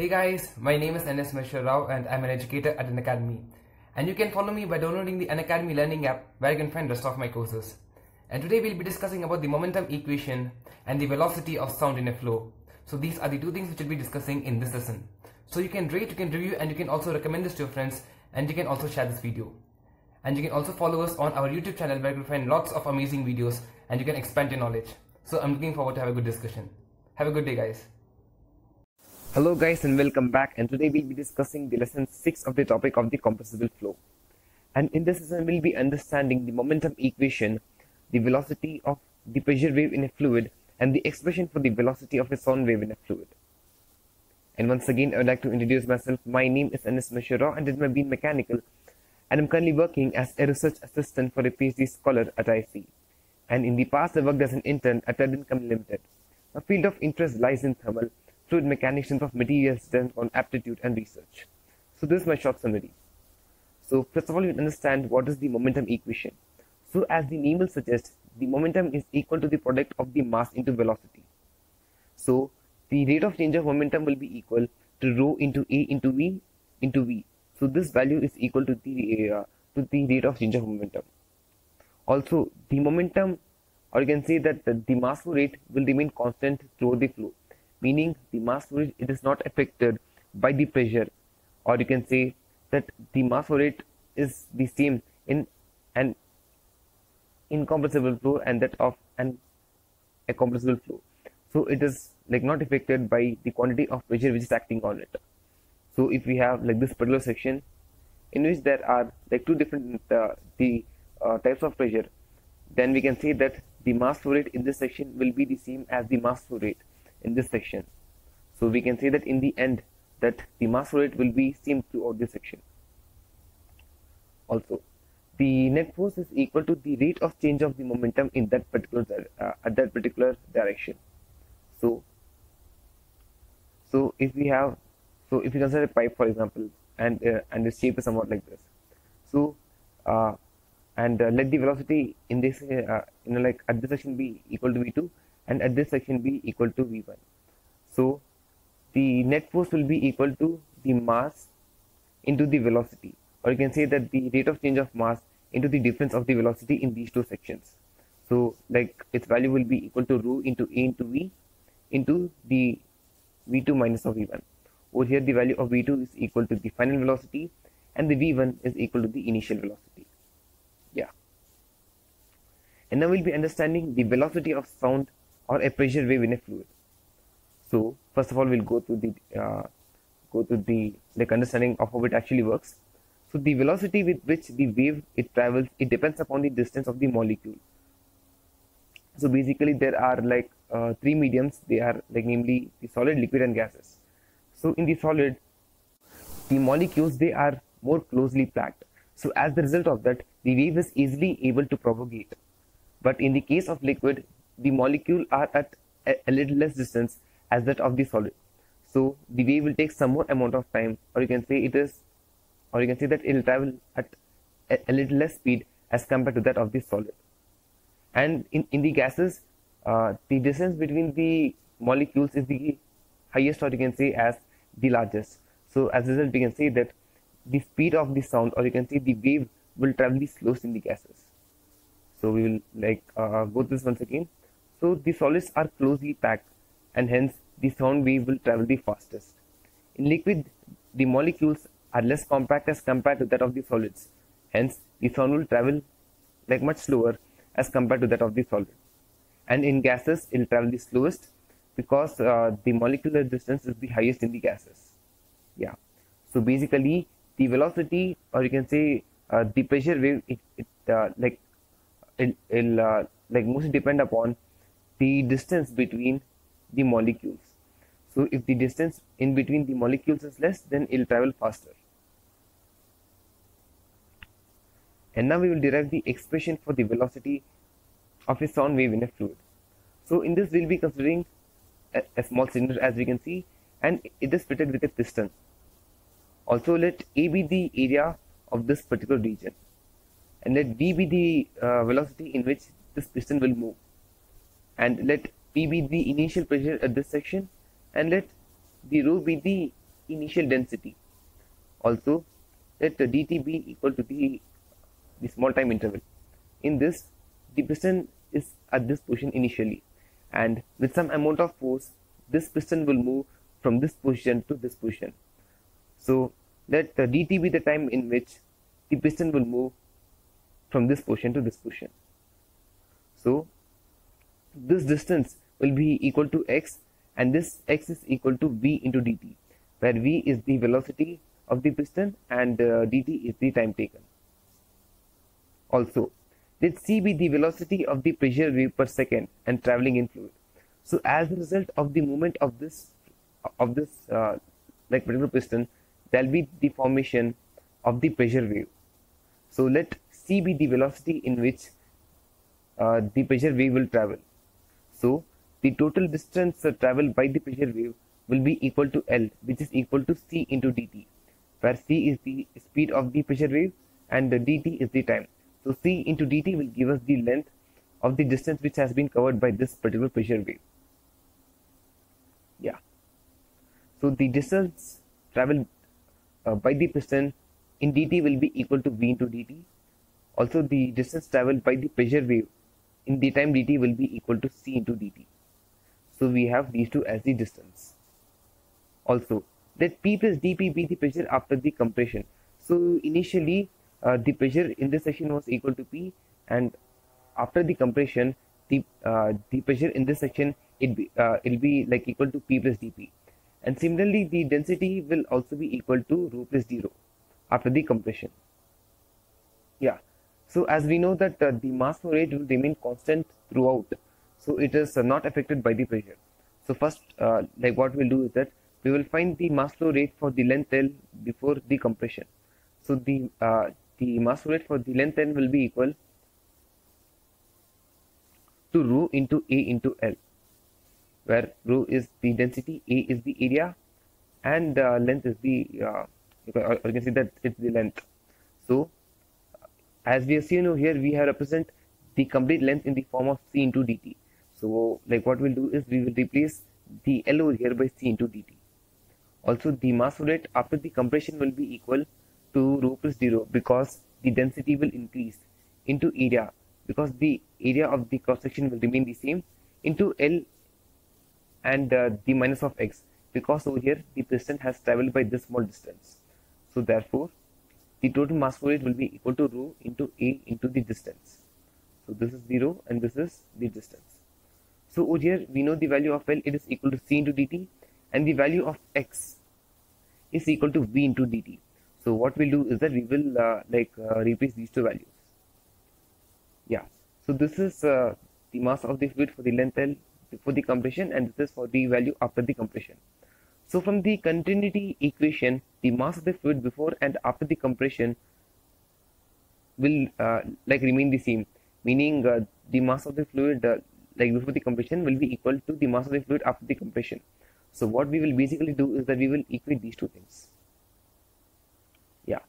Hey guys, my name is N S Maheshwara and I'm an educator at Unacademy. And you can follow me by downloading the Unacademy learning app where you can find the rest of my courses. And today we'll be discussing about the momentum equation and the velocity of sound in a flow. So these are the two things which we'll be discussing in this lesson. So you can rate, you can review, and you can also recommend this to your friends, and you can also share this video. And you can also follow us on our YouTube channel where you can find lots of amazing videos and you can expand your knowledge. So I'm looking forward to have a good discussion. Have a good day guys. Hello guys and welcome back, and today we'll be discussing the lesson 6 of the topic of the compressible flow. And in this lesson we'll be understanding the momentum equation, the velocity of the pressure wave in a fluid, and the expression for the velocity of a sound wave in a fluid. And once again I would like to introduce myself. My name is N S Maheshwara and I'm being mechanical, and I'm currently working as a research assistant for a PhD scholar at IC. And in the past I worked as an intern at Ed Income Limited. My field of interest lies in thermal, fluid mechanics and of materials done on aptitude and research. So this is my short summary. So first of all, you understand what is the momentum equation. So as the name will suggest, the momentum is equal to the product of the mass into velocity. So the rate of change of momentum will be equal to rho into A into V into V. So this value is equal to the rate of change of momentum. Also the momentum, or you can say that the mass flow rate will remain constant throughout the flow. Meaning the mass flow rate, it is not affected by the pressure, or you can say that the mass flow rate is the same in an incompressible flow and that of a compressible flow. So it is like not affected by the quantity of pressure which is acting on it. So if we have like this particular section in which there are like two different types of pressure, then we can say that the mass flow rate in this section will be the same as the mass flow rate in this section. So we can say that in the end that the mass flow rate will be same throughout this section. Also the net force is equal to the rate of change of the momentum in that particular direction. So if we have, so if you consider a pipe for example, and the shape is somewhat like this. So let the velocity in this at this section be equal to V2 and at this section be equal to V1. So the net force will be equal to the mass into the velocity, or you can say that the rate of change of mass into the difference of the velocity in these two sections. So like its value will be equal to rho into A into V into the V2 minus of V1. Over here the value of V2 is equal to the final velocity and the V1 is equal to the initial velocity. Yeah. And now we'll be understanding the velocity of sound or a pressure wave in a fluid. So first of all we'll go to the understanding of how it actually works. So the velocity with which the wave travels, it depends upon the distance of the molecule. So basically there are like three mediums. They are like namely the solid, liquid and gases. So in the solid, the molecules, they are more closely packed. So as the result of that, the wave is easily able to propagate. But in the case of liquid, the molecule are at a little less distance as that of the solid. So the wave will take some more amount of time, or you can say it is, or you can say that it will travel at a little less speed as compared to that of the solid. And in the gases, the distance between the molecules is the highest, or you can say as the largest. So as a result, we can say that the speed of the sound, or you can say the wave, will travel the slowest in the gases. So we will like go through this once again. So the solids are closely packed and hence the sound wave will travel the fastest. In liquid, the molecules are less compact as compared to that of the solids. Hence, the sound will travel like much slower as compared to that of the solid. And in gases, it will travel the slowest because the molecular distance is the highest in the gases. Yeah. So basically, the velocity, or you can say the pressure wave, it mostly depend upon the distance between the molecules. So if the distance in between the molecules is less, then it will travel faster. And now we will derive the expression for the velocity of a sound wave in a fluid. So in this we will be considering a small cylinder, as we can see, and it is fitted with a piston. Also let A be the area of this particular region, and let B be the velocity in which this piston will move, and let P be the initial pressure at this section, and let the rho be the initial density. Also, let dt be equal to the small time interval. In this, the piston is at this position initially, and with some amount of force, this piston will move from this position to this position. So let dt be the time in which the piston will move from this position to this position. So this distance will be equal to x, and this x is equal to v into dt, where v is the velocity of the piston and dt is the time taken. Also, let c be the velocity of the pressure wave per second and traveling in fluid. So as a result of the movement of this particular piston, there will be the formation of the pressure wave. So let c be the velocity in which the pressure wave will travel. So the total distance traveled by the pressure wave will be equal to L, which is equal to c into dt, where c is the speed of the pressure wave and dt is the time. So c into dt will give us the length of the distance which has been covered by this particular pressure wave. Yeah. So the distance traveled by the piston in dt will be equal to v into dt. Also, the distance traveled by the pressure wave in the time dt will be equal to c into dt. So we have these two as the distance. Also, let p plus dp be the pressure after the compression. So initially, the pressure in this section was equal to p, and after the compression, the pressure in this section it'll be like equal to p plus dp, and similarly the density will also be equal to rho plus d rho after the compression. Yeah. So as we know that the mass flow rate will remain constant throughout, so it is not affected by the pressure. So first, what we'll do is that we will find the mass flow rate for the length L before the compression. So the mass flow rate for the length L will be equal to rho into A into L, where rho is the density, A is the area, and length is the, you can see that it's the length. So as we have seen here, we have represent the complete length in the form of c into dt. So what we'll do is we will replace the L over here by c into dt. Also, the mass flow rate after the compression will be equal to rho plus d rho, because the density will increase, into area, because the area of the cross section will remain the same, into L, and the minus of x, because over here the piston has traveled by this small distance. So therefore, the total mass flow rate will be equal to rho into A into the distance. So this is the rho and this is the distance. So over here we know the value of L, it is equal to c into dt, and the value of x is equal to v into dt. So what we'll do is that we will replace these two values. Yeah. So this is the mass of the fluid for the length L before the compression, and this is for the value after the compression. So from the continuity equation, the mass of the fluid before and after the compression will remain the same, meaning the mass of the fluid before the compression will be equal to the mass of the fluid after the compression. So what we will basically do is that we will equate these two things. Yeah.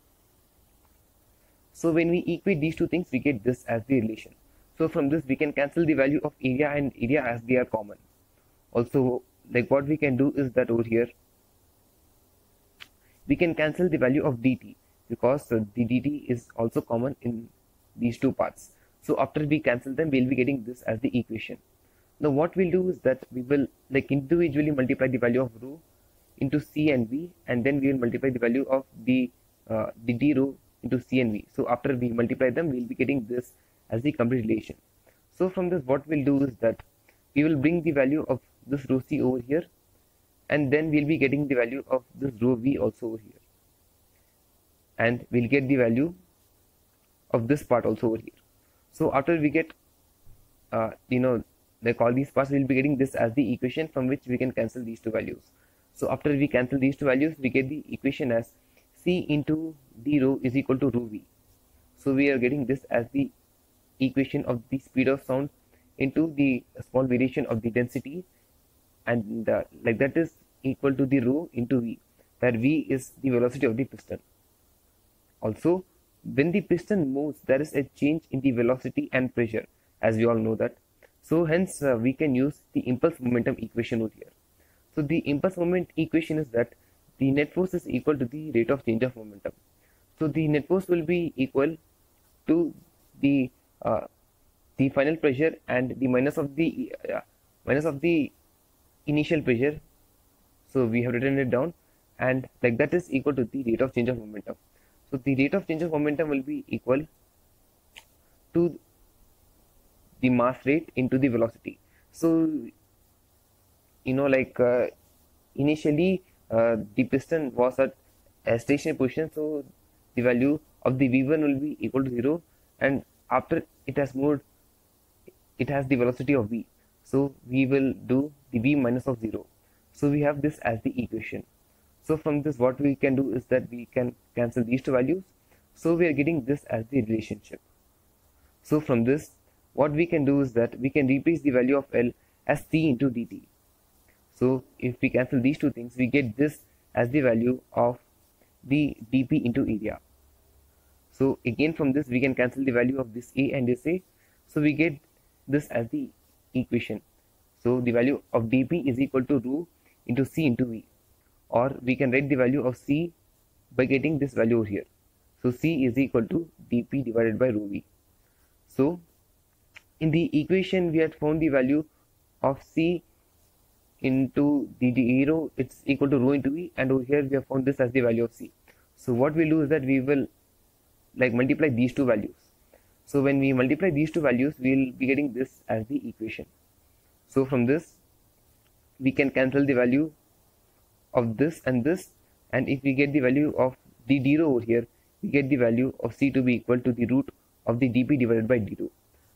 So when we equate these two things, we get this as the relation. So from this we can cancel the value of area and area as they are common. Also, what we can do is that over here we can cancel the value of dt, because the dt is also common in these two parts. So after we cancel them, we will be getting this as the equation. Now what we'll do is that we will individually multiply the value of rho into c and v, and then we will multiply the value of the d rho into c and v. So after we multiply them, we will be getting this as the complete relation. So from this, what we'll do is that we will bring the value of this rho c over here, and then we'll be getting the value of this rho v also over here, and we'll get the value of this part also over here. So after we get all these parts, we'll be getting this as the equation from which we can cancel these two values. So after we cancel these two values, we get the equation as c into d rho is equal to rho v. So we are getting this as the equation of the speed of sound into the small variation of the density, and that is equal to the rho into v, where v is the velocity of the piston. Also, when the piston moves, there is a change in the velocity and pressure, as we all know that. So hence we can use the impulse momentum equation over here. So the impulse moment equation is that the net force is equal to the rate of change of momentum. So the net force will be equal to the final pressure and the minus of the initial pressure. So we have written it down, and like that is equal to the rate of change of momentum. So the rate of change of momentum will be equal to the mass rate into the velocity. So you know, like initially the piston was at a stationary position, so the value of the V1 will be equal to 0, and after it has moved, it has the velocity of V. So we will do the V minus of 0. So we have this as the equation. So from this what we can do is that we can cancel these two values. So we are getting this as the relationship. So from this what we can do is that we can replace the value of L as C into dt. So if we cancel these two things, we get this as the value of the dp into area. So again from this we can cancel the value of this A and this A. So we get this as the equation. So the value of dp is equal to rho into C into V. Or we can write the value of C by getting this value over here. So C is equal to dp divided by rho V. So in the equation we had found the value of C into the rho, it's equal to rho into V, and over here we have found this as the value of C. So what we'll do is that we will like multiply these two values. So when we multiply these two values, we'll be getting this as the equation. So from this we can cancel the value of this, and if we get the value of the d rho over here, we get the value of C to be equal to the root of the dp divided by d rho.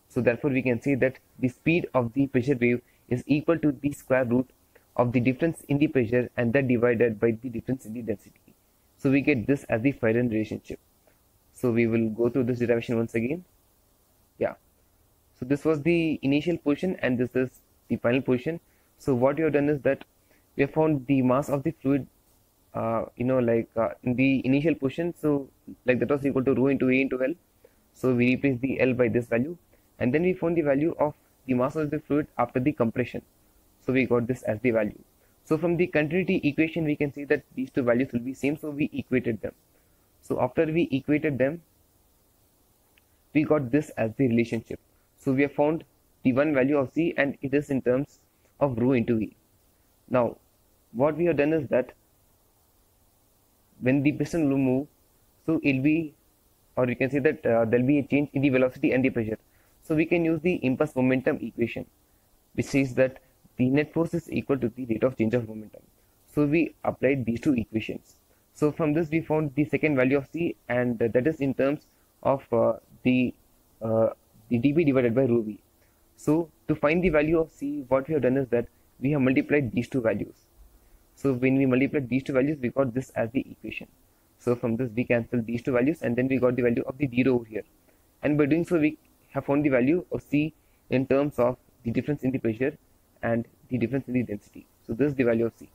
So therefore we can say that the speed of the pressure wave is equal to the square root of the difference in the pressure and that divided by the difference in the density. So we get this as the Feynman relationship. So we will go through this derivation once again. Yeah, so this was the initial portion and this is the final portion. So what we have done is that we have found the mass of the fluid in the initial portion. So like that was equal to rho into A into L. So we replace the L by this value, and then we found the value of the mass of the fluid after the compression. So we got this as the value. So from the continuity equation we can see that these two values will be same, so we equated them. So after we equated them, we got this as the relationship. So we have found the one value of C, and it is in terms of rho into V. Now what we have done is that when the piston will move, so it will be, or you can say that there will be a change in the velocity and the pressure. So we can use the impulse momentum equation, which says that the net force is equal to the rate of change of momentum. So we applied these two equations. So from this we found the second value of C, and that is in terms of the dp divided by rho V. So to find the value of C, what we have done is that we have multiplied these two values. So when we multiplied these two values, we got this as the equation. So from this we cancel these two values, and then we got the value of the d rho over here. And by doing so, we have found the value of C in terms of the difference in the pressure and the difference in the density. So this is the value of C.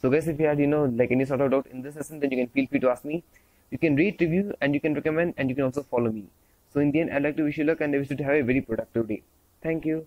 So guys, if you had any sort of doubt in this lesson, then you can feel free to ask me. You can rate, review, and you can recommend, and you can also follow me. So in the end, I'd like to wish you luck and I wish you to have a very productive day. Thank you.